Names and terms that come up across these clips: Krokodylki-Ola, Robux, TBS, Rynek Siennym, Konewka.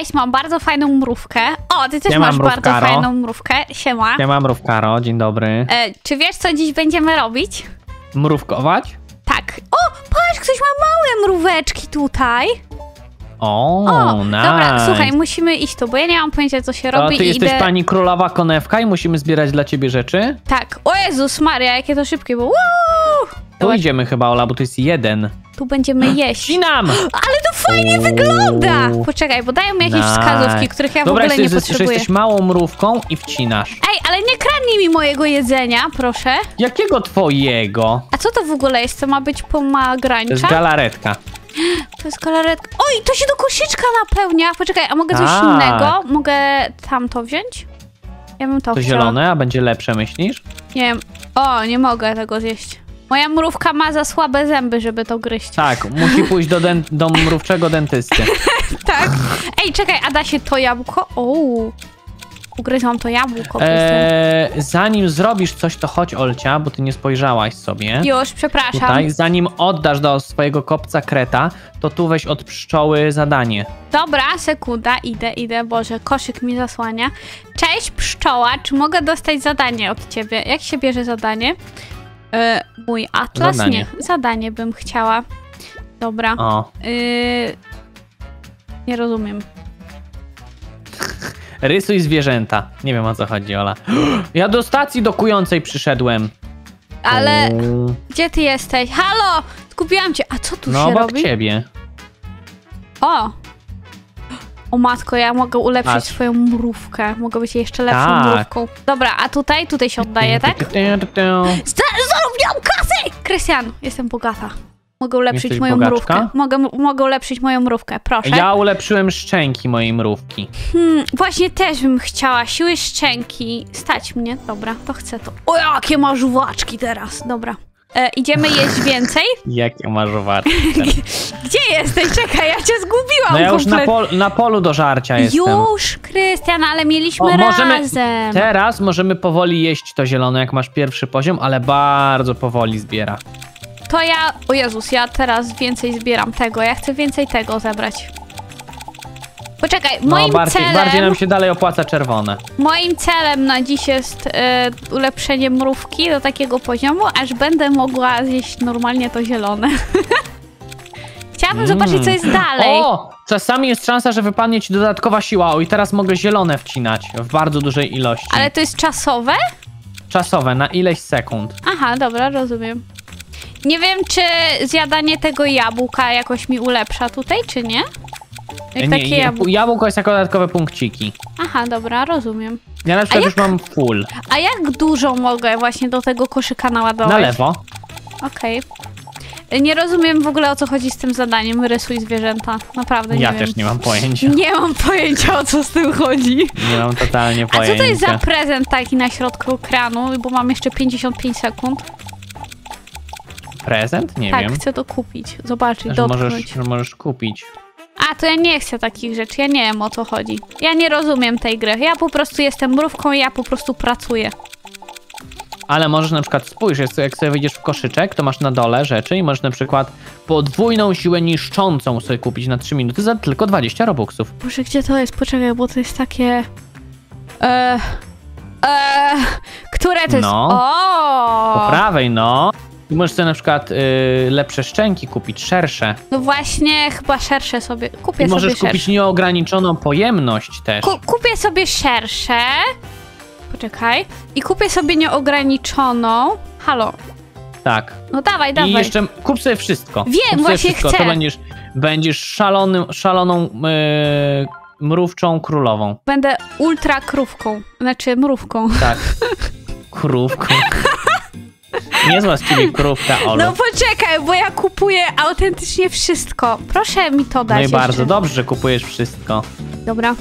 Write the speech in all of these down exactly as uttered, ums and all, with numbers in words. Cześć, mam bardzo fajną mrówkę. O, ty też Siema, masz mrówkaro. bardzo fajną mrówkę. Siema. Siema, mrówkaro, dzień dobry. E, czy wiesz, co dziś będziemy robić? Mrówkować? Tak. O, patrz, ktoś ma małe mróweczki tutaj. O, o nice. Dobra, słuchaj, musimy iść tu, bo ja nie mam pojęcia, co się to robi. Ty jesteś idę... pani królowa Konewka i musimy zbierać dla ciebie rzeczy? Tak. O Jezus Maria, jakie to szybkie było. Tu idziemy chyba, Ola, bo to jest jeden. Tu będziemy jeść. Ścinam! Ale to fajnie Uuu. wygląda! Poczekaj, bo dają mi jakieś nice. wskazówki, których ja Dobra, w ogóle nie potrzebuję. Dobra, jesteś małą mrówką i wcinasz. Ej, ale nie kradnij mi mojego jedzenia, proszę. Jakiego twojego? A co to w ogóle jest? To ma być pomarańcza? To jest galaretka. To jest galaretka. Oj, to się do koszyczka napełnia. Poczekaj, a mogę coś a. innego? Mogę tam to wziąć? Ja bym to To chciała. zielone, a będzie lepsze, myślisz? Nie wiem. O, nie mogę tego zjeść. Moja mrówka ma za słabe zęby, żeby to gryźć. Tak, musi pójść do, do mrówczego dentysty. Tak. Ej, czekaj, a da się to jabłko? Ouu. Ugryzłam to jabłko. Eee, zanim zrobisz coś, to chodź, Olcia, bo ty nie spojrzałaś sobie. Już, przepraszam. Tutaj, zanim oddasz do swojego kopca kreta, to tu weź od pszczoły zadanie. Dobra, sekunda, idę, idę. Boże, koszyk mi zasłania. Cześć, pszczoła, czy mogę dostać zadanie od ciebie? Jak się bierze zadanie? E, mój atlas? Zadanie. Nie, zadanie bym chciała. Dobra. O. E, nie rozumiem. Rysuj zwierzęta. Nie wiem, o co chodzi, Ola. Ja do stacji dokującej przyszedłem. Ale U. gdzie ty jesteś? Halo! Skupiłam cię. A co tu no, się robi? No obok ciebie. O! O matko, ja mogę ulepszyć a. swoją mrówkę. Mogę być jeszcze lepszą tak. mrówką. Dobra, a tutaj? Tutaj się oddaje, tak? Zarobiłam kasę! Krystian, jestem bogata. Mogę ulepszyć Jesteś moją bogaczka? mrówkę. Mogę, mogę ulepszyć moją mrówkę, proszę. Ja ulepszyłem szczęki mojej mrówki. Hmm, właśnie też bym chciała. Siły szczęki. Stać mnie. Dobra, to chcę to. O, jakie ma żuwaczki teraz. Dobra. E, idziemy jeść więcej? Jakie masz wartość? Gdzie jesteś? Czekaj, ja cię zgubiłam. No ja już na, pol, na polu do żarcia jestem. Już, Krystian, ale mieliśmy o, możemy, razem. Teraz możemy powoli jeść to zielone, jak masz pierwszy poziom, ale bardzo powoli zbiera. To ja... O Jezus, ja teraz więcej zbieram tego. Ja chcę więcej tego zebrać. Poczekaj, moim no, bardziej, celem... bardziej nam się dalej opłaca czerwone. Moim celem na dziś jest y, ulepszenie mrówki do takiego poziomu, aż będę mogła zjeść normalnie to zielone. Chciałabym mm. zobaczyć, co jest dalej. O! Czasami jest szansa, że wypadnie ci dodatkowa siła. O, i teraz mogę zielone wcinać w bardzo dużej ilości. Ale to jest czasowe? Czasowe, na ileś sekund. Aha, dobra, rozumiem. Nie wiem, czy zjadanie tego jabłka jakoś mi ulepsza tutaj, czy nie? Jak nie, takie jabłko. jabłko jest jako dodatkowe punkciki. Aha, dobra, rozumiem. Ja na przykład jak, już mam full. A jak dużo mogę właśnie do tego koszyka naładować? Na lewo. Okej. Okay. Nie rozumiem w ogóle, o co chodzi z tym zadaniem. Rysuj zwierzęta. Naprawdę nie ja wiem. Ja też nie mam pojęcia. Nie mam pojęcia, o co z tym chodzi. Nie mam totalnie pojęcia. A co to jest za prezent taki na środku ekranu? Bo mam jeszcze pięćdziesiąt pięć sekund. Prezent? Nie tak, wiem. Tak, chcę to kupić. Zobaczyć, dotknąć. Możesz, że możesz kupić. A, to ja nie chcę takich rzeczy, ja nie wiem, o co chodzi. Ja nie rozumiem tej gry, ja po prostu jestem mrówką i ja po prostu pracuję. Ale możesz na przykład, spójrz, jak sobie wejdziesz w koszyczek, to masz na dole rzeczy i możesz na przykład podwójną siłę niszczącą sobie kupić na trzy minuty za tylko dwadzieścia robuxów. Boże, gdzie to jest? Poczekaj, bo to jest takie... Eee... Eee... Które to jest? No. O! Po prawej, no. I możesz sobie na przykład y, lepsze szczęki kupić, szersze. No właśnie, chyba szersze sobie. Kupię I możesz sobie kupić szersze. Nieograniczoną pojemność też. Ku kupię sobie szersze. Poczekaj. I kupię sobie nieograniczoną. Halo. Tak. No dawaj, dawaj. I jeszcze kup sobie wszystko. Wiem, kup sobie właśnie wszystko. chcę. To będziesz, będziesz szalonym, szaloną yy, mrówczą królową. Będę ultra krówką. Znaczy mrówką. Tak. Krówką. Niezła z ciebie krówka, Olu. No poczekaj, bo ja kupuję autentycznie wszystko. Proszę mi to dać. No i jeszcze. bardzo dobrze, że kupujesz wszystko. Dobra.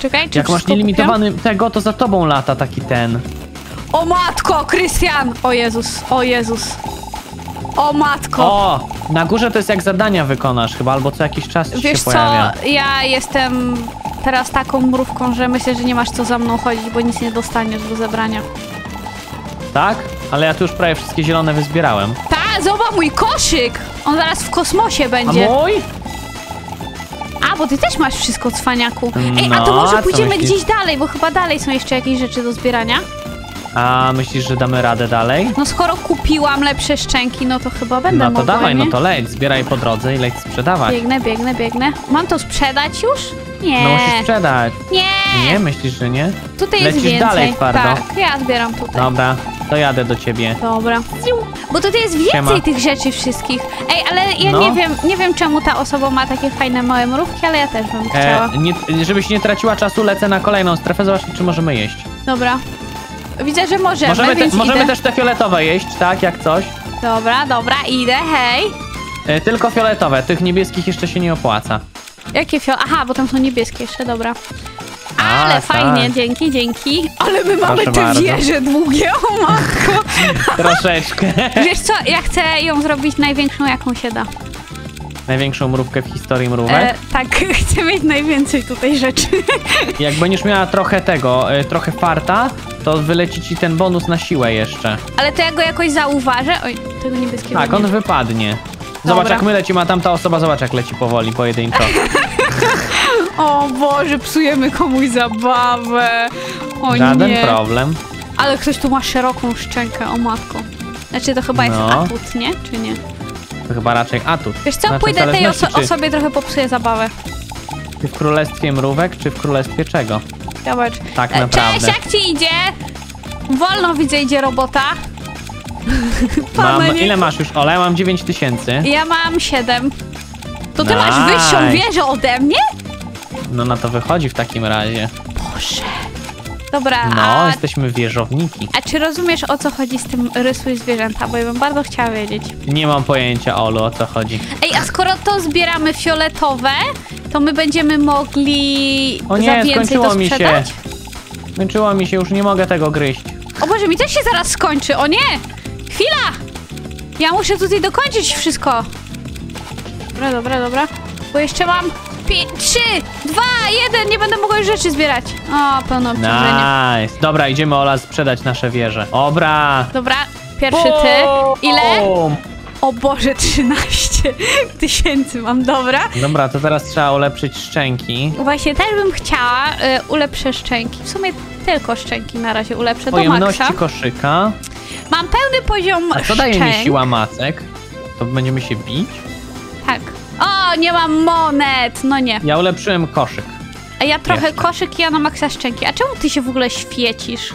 Czekaj, czy Jak masz nielimitowany kupię? tego, to za tobą lata taki ten. O matko, Krystian! O Jezus, o Jezus. O matko. O, na górze to jest jak zadania wykonasz chyba, albo co jakiś czas ci Wiesz się pojawia. co, ja jestem teraz taką mrówką, że myślę, że nie masz co za mną chodzić, bo nic nie dostaniesz do zebrania. Tak? Ale ja tu już prawie wszystkie zielone wyzbierałem. Ta, zobacz mój koszyk! On zaraz w kosmosie będzie. A mój? A, bo ty też masz wszystko, cwaniaku. Ej, no, a to może pójdziemy gdzieś myślisz? dalej, bo chyba dalej są jeszcze jakieś rzeczy do zbierania. A myślisz, że damy radę dalej? No skoro kupiłam lepsze szczęki, no to chyba będę mogła, No to mogła, dawaj, nie? no to leć, zbieraj po drodze i leć sprzedawać. Biegnę, biegnę, biegnę. Mam to sprzedać już? Nie. No musisz sprzedać. Nie. Nie, myślisz, że nie? Tutaj Lecisz jest więcej. dalej twardo. Tak, ja zbieram tutaj. Dobra, to jadę do ciebie. Dobra. Bo tutaj jest więcej Siema. tych rzeczy wszystkich. Ej, ale ja no. nie wiem, nie wiem czemu ta osoba ma takie fajne małe mrówki, ale ja też bym chciała. E, nie, żebyś nie traciła czasu, lecę na kolejną strefę, zobaczmy, czy możemy jeść. Dobra. Widzę, że możemy, Możemy, te, możemy też te fioletowe jeść, tak, jak coś. Dobra, dobra, idę, hej. E, tylko fioletowe, tych niebieskich jeszcze się nie opłaca. Jakie fioletowe? Aha, bo tam są niebieskie jeszcze, dobra. Ale A, fajnie, tak. dzięki, dzięki. Ale my mamy Proszę te bardzo. wieże długie, o matko. Troszeczkę. Wiesz co, ja chcę ją zrobić największą, jaką się da. Największą mrówkę w historii mrówek? E, tak, chcę mieć najwięcej tutaj rzeczy. Jak będziesz miała trochę tego, trochę farta, to wyleci ci ten bonus na siłę jeszcze. Ale to ja go jakoś zauważę? Oj, tego niebieskiego Tak, nie. on wypadnie. Zobacz Dobra. jak my lecimy, a tamta osoba zobacz jak leci powoli, pojedynczo. O Boże, psujemy komuś zabawę. O Żaden nie. problem. Ale ktoś tu ma szeroką szczękę, o matko. Znaczy to chyba no. jest atut, nie? Czy nie? To chyba raczej atut. Wiesz co, znaczy, pójdę tej oso czy... osobie trochę popsuję zabawę. Czy w królestwie mrówek, czy w królestwie czego? Zobacz. Tak naprawdę. Cześć, jak ci idzie? Wolno widzę, idzie robota. Mam, ile masz już, Ole? Ja mam dziewięć tysięcy. Ja mam siedem. To ty Aj. masz wyższą wieżę ode mnie? No na to wychodzi w takim razie. Boże. Dobra, No, a... jesteśmy wieżowniki. A czy rozumiesz, o co chodzi z tym rysuj zwierzęta? Bo ja bym bardzo chciała wiedzieć. Nie mam pojęcia, Olu, o co chodzi. Ej, a skoro to zbieramy fioletowe, to my będziemy mogli o nie, za więcej to sprzedać? Mi się. Skończyło mi się, już nie mogę tego gryźć. O Boże, mi też się zaraz skończy, o nie! Chwila! Ja muszę tutaj dokończyć wszystko. Dobra, dobra, dobra. Bo jeszcze mam... trzy, dwa, jeden, nie będę mogła już rzeczy zbierać. O, pełno obciążenia. Nice. Dobra, idziemy, Ola, sprzedać nasze wieże. Dobra. Dobra, pierwszy ty. Ile? O Boże, trzynaście tysięcy mam, dobra. Dobra, to teraz trzeba ulepszyć szczęki. Właśnie też bym chciała y, ulepszę szczęki. W sumie tylko szczęki na razie ulepszę do maksa. Pojemności koszyka. Mam pełny poziom szczęk. A co daje mi siła macek? To będziemy się bić? Tak. O, nie mam monet, no nie. Ja ulepszyłem koszyk. A ja trochę Jeszcze. koszyk i ja na maksa szczęki. A czemu ty się w ogóle świecisz?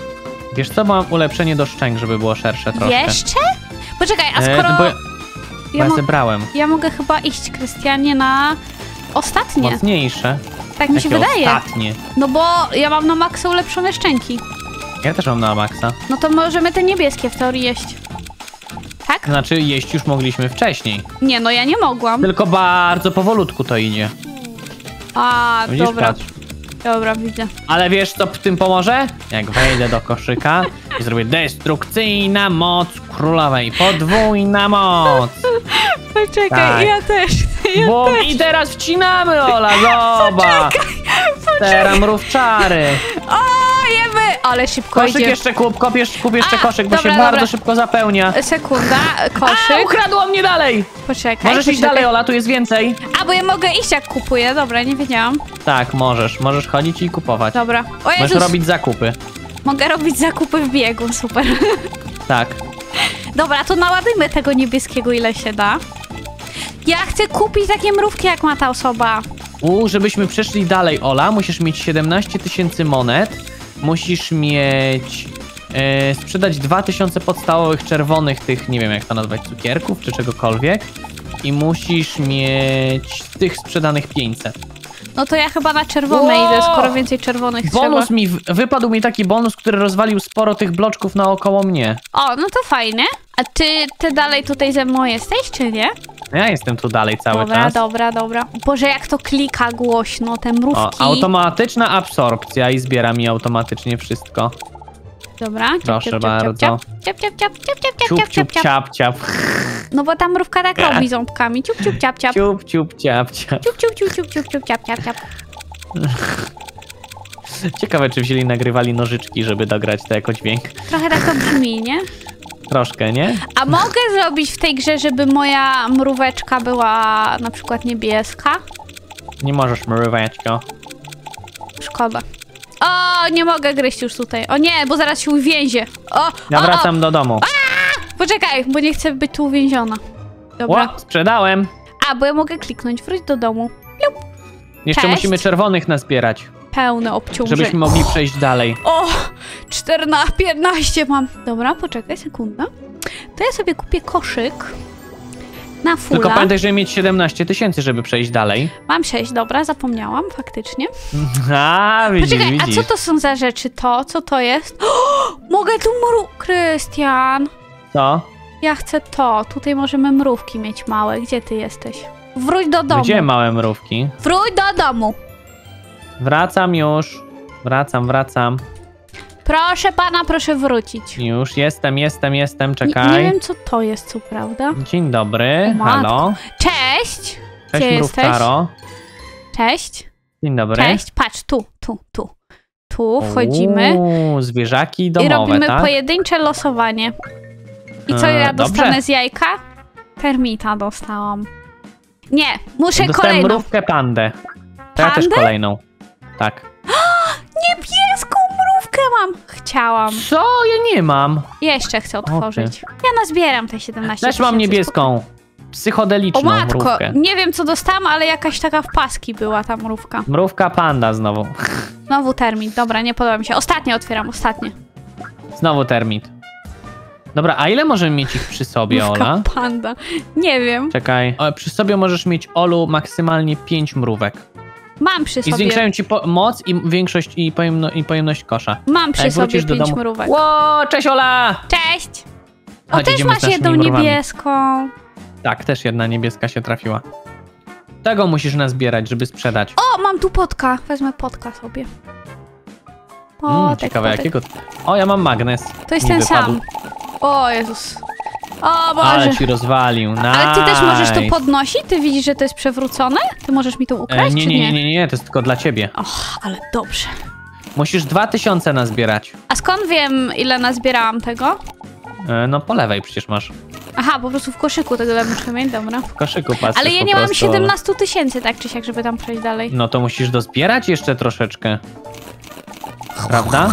Wiesz co, mam ulepszenie do szczęk, żeby było szersze troszkę. Jeszcze? Poczekaj, a skoro... E, bo ja, bo ja, ja zebrałem. Ja mogę chyba iść, Krystianie, na ostatnie. Mocniejsze. Tak mi się Takie wydaje. Ostatnie. No bo ja mam na maksa ulepszone szczęki. Ja też mam na maksa. No to możemy te niebieskie w teorii jeść. Tak? Znaczy jeść już mogliśmy wcześniej. Nie, no ja nie mogłam. Tylko bardzo powolutku to idzie. A, Widzisz, dobra. Patrz. Dobra, widzę. Ale wiesz, co w tym pomoże? Jak wejdę do koszyka i zrobię destrukcyjna moc królowej. Podwójna moc. Poczekaj, tak. ja też. Ja Bo też. I teraz wcinamy, Ola, zobacz. Teraz mrówczary. O! Ale szybko Koszyk idzie. jeszcze kup, kopiesz, kup jeszcze A, koszyk, bo dobra, się dobra. bardzo szybko zapełnia. Sekunda, koszyk. A, ukradło mnie dalej! Poczekaj. Możesz iść dalej, Ola, tu jest więcej. A, bo ja mogę iść jak kupuję, dobra, nie wiedziałam. Tak, możesz, możesz chodzić i kupować. Dobra. O Jezus. Możesz robić zakupy. Mogę robić zakupy w biegu, super. Tak. Dobra, to naładujmy tego niebieskiego ile się da. Ja chcę kupić takie mrówki jak ma ta osoba. U, żebyśmy przeszli dalej, Ola, musisz mieć siedemnaście tysięcy monet. Musisz mieć, yy, sprzedać dwa tysiące podstawowych czerwonych tych, nie wiem jak to nazwać, cukierków czy czegokolwiek. I musisz mieć tych sprzedanych pięćset. No to ja chyba na czerwone wow! idę, skoro więcej czerwonych bonus trzeba. Mi, wypadł mi taki bonus, który rozwalił sporo tych bloczków naokoło mnie. O, no to fajnie. A ty, ty dalej tutaj ze mną jesteś, czy nie? Ja jestem tu dalej cały dobra, czas. Dobra, dobra, dobra. Boże, jak to klika głośno, te mrówki. O, automatyczna absorpcja i zbiera mi automatycznie wszystko. Dobra. Proszę bardzo. Ciap, ciap, ciap, ciap, ciap, ciap, ciap, ciap. No bo ta mrówka tak robi ząbkami. Ciup, ciup, ciap, ciap. Ciup, ciup, ciap, ciap. Ciup, ciup, ciup, ciup, ciup, ciup, ciap, ciap, ciap. Ciekawe, czy wzięli nagrywali nożyczki, żeby dograć to jako dźwięk. Trochę tak to brzmi, nie? Troszkę, nie? A mogę zrobić w tej grze, żeby moja mróweczka była na przykład niebieska? Nie możesz mrywać, no. Szkoda. O, nie mogę gryźć już tutaj. O nie, bo zaraz się uwięzie. O, ja o, wracam o. do domu. A, poczekaj, bo nie chcę być tu uwięziona. Dobra. O, sprzedałem. A, bo ja mogę kliknąć, wróć do domu. Lup. Jeszcze Cześć. musimy czerwonych nazbierać. Pełne obciążenie. Żebyśmy mogli przejść oh. dalej. O, czternaście, piętnaście mam. Dobra, poczekaj, sekunda. To ja sobie kupię koszyk na fulla. Tylko pamiętaj, żeby mieć siedemnaście tysięcy, żeby przejść dalej. Mam sześć, dobra, zapomniałam faktycznie. A, widzisz, Poczekaj, widzisz. a co to są za rzeczy? To, co to jest? O, mogę tu mru... Krystian! Co? Ja chcę to. Tutaj możemy mrówki mieć małe. Gdzie ty jesteś? Wróć do domu. Gdzie małe mrówki? Wróć do domu. Wracam już. Wracam, wracam. Proszę pana, proszę wrócić. Już jestem, jestem, jestem, czekaj. Nie, nie wiem, co to jest, co prawda. Dzień dobry, o, halo. Cześć! Cześć, Gdzie mrówkaro. Jesteś? Cześć. Dzień dobry. Cześć, patrz, tu, tu, tu. Tu wchodzimy. Uuu, zwierzaki domowe, I robimy tak? pojedyncze losowanie. I co ja dostanę Dobrze. z jajka? Termita dostałam. Nie, muszę Dostałem kolejną. mrówkę pandę. To ja też kolejną. Tak. Niebieską mrówkę mam! Chciałam. Co? Ja nie mam. Jeszcze chcę otworzyć. Okay. Ja nazbieram te siedemnaście. Też mam niebieską. Psychodeliczną mrówkę. O matko, mrówkę. nie wiem co dostałam, ale jakaś taka w paski była ta mrówka. Mrówka panda znowu. Znowu termit. Dobra, nie podoba mi się. Ostatnie otwieram, ostatnie. Znowu termit. Dobra, a ile możemy mieć ich przy sobie, mrówka Ola? panda. Nie wiem. Czekaj. O, przy sobie możesz mieć, Olu, maksymalnie pięć mrówek. Mam przy sobie. I zwiększają ci moc i większość i, pojemno i pojemność kosza. Mam przy sobie pięć domu... mrówek. Ło, cześć Ola! Cześć! O, Chodź, też masz jedną mrówami. niebieską. Tak, też jedna niebieska się trafiła. Tego musisz nazbierać, żeby sprzedać. O, mam tu potka. Wezmę potka sobie. O, mm, ciekawe potek. jakiego... O, ja mam magnes. To jest ten wypadł. sam. O Jezus. O Boże. Ale ci rozwalił. Nice. Ale ty też możesz to podnosić? Ty widzisz, że to jest przewrócone? Ty możesz mi to ukraść, e, nie, czy nie? Nie, nie, nie, to jest tylko dla ciebie. Och, ale dobrze. Musisz dwa tysiące nazbierać. A skąd wiem, ile nazbierałam tego? E, no po lewej przecież masz. Aha, po prostu w koszyku tego muszę mieć, dobra. W koszyku patrz. Ale ja nie mam siedemnaście tysięcy tak czy siak, żeby tam przejść dalej. No to musisz dozbierać jeszcze troszeczkę. Prawda?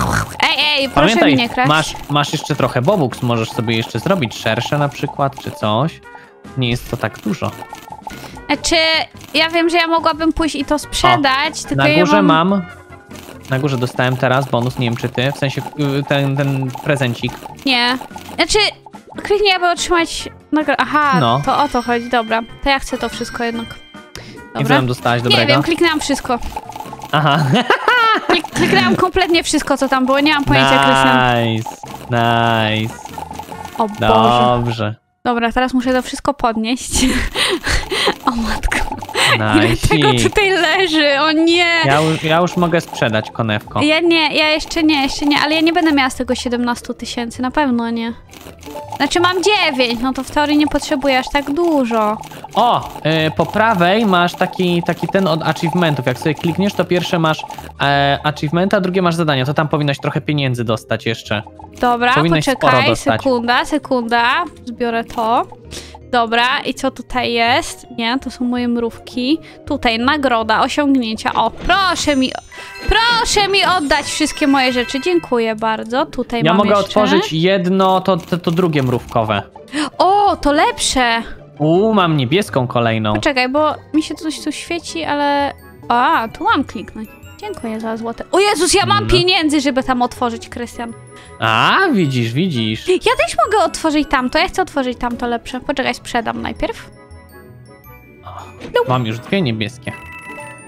Ej, ej, proszę Pamiętaj, mi nie kraść. Masz, masz jeszcze trochę bobuks, możesz sobie jeszcze zrobić szersze na przykład, czy coś. Nie jest to tak dużo. Znaczy, ja wiem, że ja mogłabym pójść i to sprzedać, o, tylko na górze ja mam... mam... Na górze dostałem teraz bonus, nie wiem czy ty, w sensie ten, ten prezencik. Nie, znaczy, kliknij, aby otrzymać... Aha, no. to o to chodzi, dobra. To ja chcę to wszystko jednak. Dobra. Nie wiem, dostałaś dobrego? Nie wiem, kliknęłam wszystko. Aha. Kliknęłam kompletnie wszystko, co tam było, nie mam pojęcia, Krystian. Nice, nice. O Boże. Dobrze. Dobra, teraz muszę to wszystko podnieść. O matko. Nice. Ile tego tutaj leży, o nie. Ja, ja już mogę sprzedać konewko. Ja nie, ja jeszcze nie, jeszcze nie, ale ja nie będę miała z tego siedemnaście tysięcy, na pewno nie. Znaczy mam dziewięć, no to w teorii nie potrzebuję aż tak dużo. O, yy, po prawej masz taki, taki ten od achievementów. Jak sobie klikniesz, to pierwsze masz e, achievementa, a drugie masz zadania. To tam powinnaś trochę pieniędzy dostać jeszcze. Dobra, powinnaś poczekaj, sekunda, sekunda. Zbiorę to. Dobra, i co tutaj jest? Nie, to są moje mrówki. Tutaj nagroda, osiągnięcia. O, proszę mi, proszę mi oddać wszystkie moje rzeczy. Dziękuję bardzo. Tutaj ja mam mogę jeszcze. otworzyć jedno, to, to, to drugie mrówkowe. O, to lepsze. Uuu, mam niebieską kolejną. Poczekaj, bo mi się coś tu świeci, ale... A, tu mam kliknąć. Dziękuję za złote. O Jezus, ja mam mm. pieniędzy, żeby tam otworzyć, Krystian. A, widzisz, widzisz. Ja też mogę otworzyć tamto, ja chcę otworzyć tamto lepsze. Poczekaj, sprzedam najpierw. Lup. Mam już dwie niebieskie.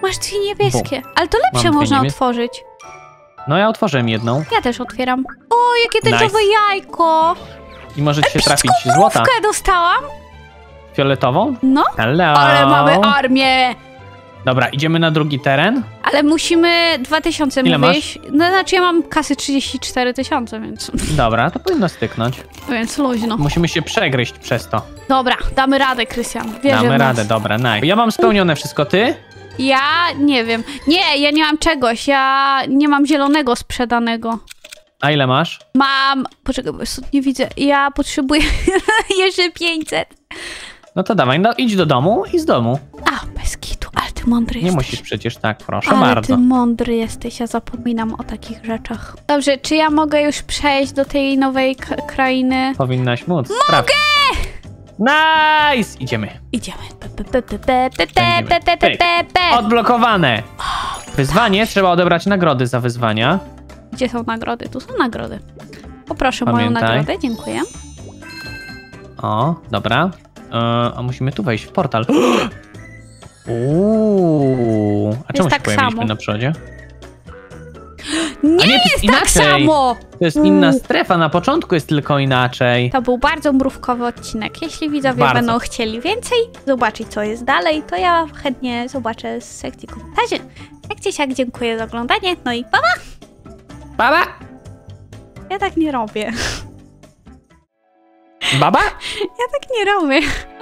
Masz dwie niebieskie, Bum. ale to lepsze można niebies... otworzyć. No ja otworzyłem jedną. Ja też otwieram. O, jakie tęczowe nice. jajko. I może ci się trafić złota. dostałam. Fioletową? No, Hello. ale mamy armię. Dobra, idziemy na drugi teren. Ale musimy dwa tysiące mówić. No znaczy ja mam kasy trzydzieści cztery tysiące, więc... Dobra, to powinno styknąć. Więc luźno. Musimy się przegryźć przez to. Dobra, damy radę, Krystian. Wierzę damy radę, dobra, naj. Ja mam spełnione wszystko, ty? Ja nie wiem. Nie, ja nie mam czegoś, ja nie mam zielonego sprzedanego. A ile masz? Mam... Poczekaj, bo nie widzę. Ja potrzebuję jeszcze pięćset. No to dawaj, no idź do domu i z domu. A, bez kitu, ale ty mądry jesteś. Nie musisz przecież tak, proszę ale bardzo. Ale ty mądry jesteś, ja zapominam o takich rzeczach. Dobrze, czy ja mogę już przejść do tej nowej krainy? Powinnaś móc. Mogę! Sprawdź. Nice! Idziemy. Idziemy. Odblokowane. Wyzwanie, trzeba odebrać nagrody za wyzwania. Gdzie są nagrody? Tu są nagrody. Poproszę moją nagrodę, dziękuję. O, dobra. A musimy tu wejść w portal. Uuu, a czemu się pojawiliśmy na przodzie? Nie, jest tak samo! To jest inna strefa, na początku jest tylko inaczej. To był bardzo mrówkowy odcinek. Jeśli widzowie bardzo. będą chcieli więcej, zobaczyć co jest dalej, to ja chętnie zobaczę z sekcji komentarzy. Jak gdzieś jak dziękuję za oglądanie, no i pa pa! Pa pa! Ja tak nie robię. Baba? Ja tak nie robię.